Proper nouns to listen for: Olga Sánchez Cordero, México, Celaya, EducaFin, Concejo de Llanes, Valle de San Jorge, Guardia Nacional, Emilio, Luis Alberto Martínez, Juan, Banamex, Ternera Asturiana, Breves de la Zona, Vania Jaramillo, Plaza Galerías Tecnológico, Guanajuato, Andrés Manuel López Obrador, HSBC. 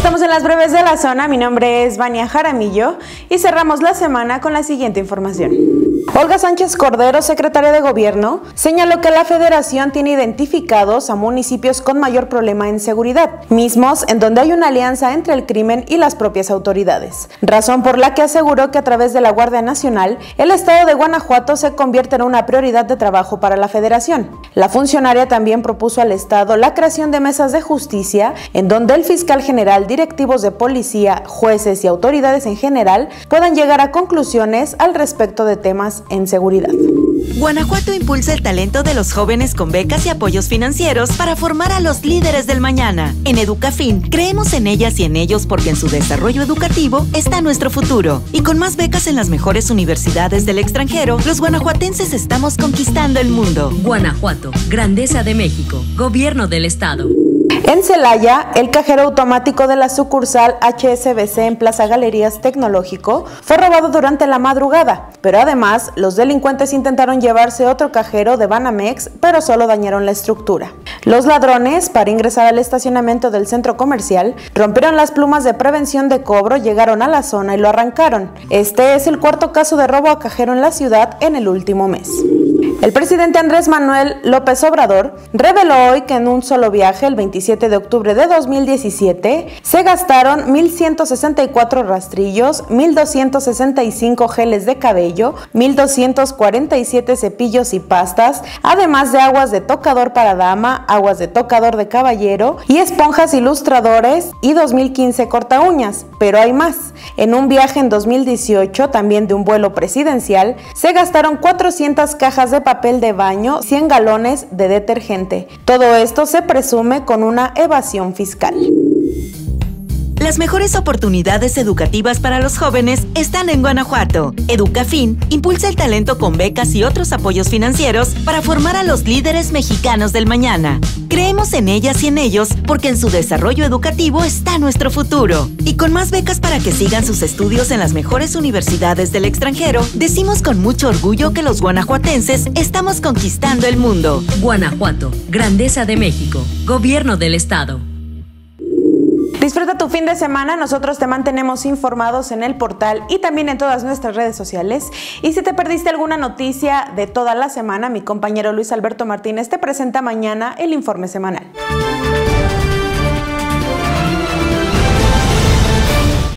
estamos en las breves de la zona. Mi nombre es Vania Jaramillo y cerramos la semana con la siguiente información. Olga Sánchez Cordero, secretaria de Gobierno, señaló que la Federación tiene identificados a municipios con mayor problema en seguridad, mismos en donde hay una alianza entre el crimen y las propias autoridades, razón por la que aseguró que a través de la Guardia Nacional, el estado de Guanajuato se convierte en una prioridad de trabajo para la Federación. La funcionaria también propuso al estado la creación de mesas de justicia, en donde el fiscal general, directivos de policía, jueces y autoridades en general puedan llegar a conclusiones al respecto de temas en seguridad. Guanajuato impulsa el talento de los jóvenes con becas y apoyos financieros para formar a los líderes del mañana. En EducaFin, creemos en ellas y en ellos porque en su desarrollo educativo está nuestro futuro. Y con más becas en las mejores universidades del extranjero, los guanajuatenses estamos conquistando el mundo. Guanajuato, grandeza de México, gobierno del estado. En Celaya, el cajero automático de la sucursal HSBC en Plaza Galerías Tecnológico fue robado durante la madrugada, pero además los delincuentes intentaron llevarse otro cajero de Banamex, pero solo dañaron la estructura. Los ladrones, para ingresar al estacionamiento del centro comercial, rompieron las plumas de prevención de cobro, llegaron a la zona y lo arrancaron. Este es el cuarto caso de robo a cajero en la ciudad en el último mes. El presidente Andrés Manuel López Obrador reveló hoy que en un solo viaje, el 27 de octubre de 2017, se gastaron 1,164 rastrillos, 1,265 geles de cabello, 1,247 cepillos y pastas, además de aguas de tocador para dama, aguas de tocador de caballero y esponjas ilustradores y 2,015 corta uñas. Pero hay más. En un viaje en 2018, también de un vuelo presidencial, se gastaron 400 cajas de papel de baño, 100 galones de detergente. Todo esto se presume con una evasión fiscal. Las mejores oportunidades educativas para los jóvenes están en Guanajuato. EducaFin impulsa el talento con becas y otros apoyos financieros para formar a los líderes mexicanos del mañana. Creemos en ellas y en ellos porque en su desarrollo educativo está nuestro futuro. Y con más becas para que sigan sus estudios en las mejores universidades del extranjero, decimos con mucho orgullo que los guanajuatenses estamos conquistando el mundo. Guanajuato, grandeza de México, gobierno del estado. Disfruta tu fin de semana, nosotros te mantenemos informados en el portal y también en todas nuestras redes sociales. Y si te perdiste alguna noticia de toda la semana, mi compañero Luis Alberto Martínez te presenta mañana el informe semanal.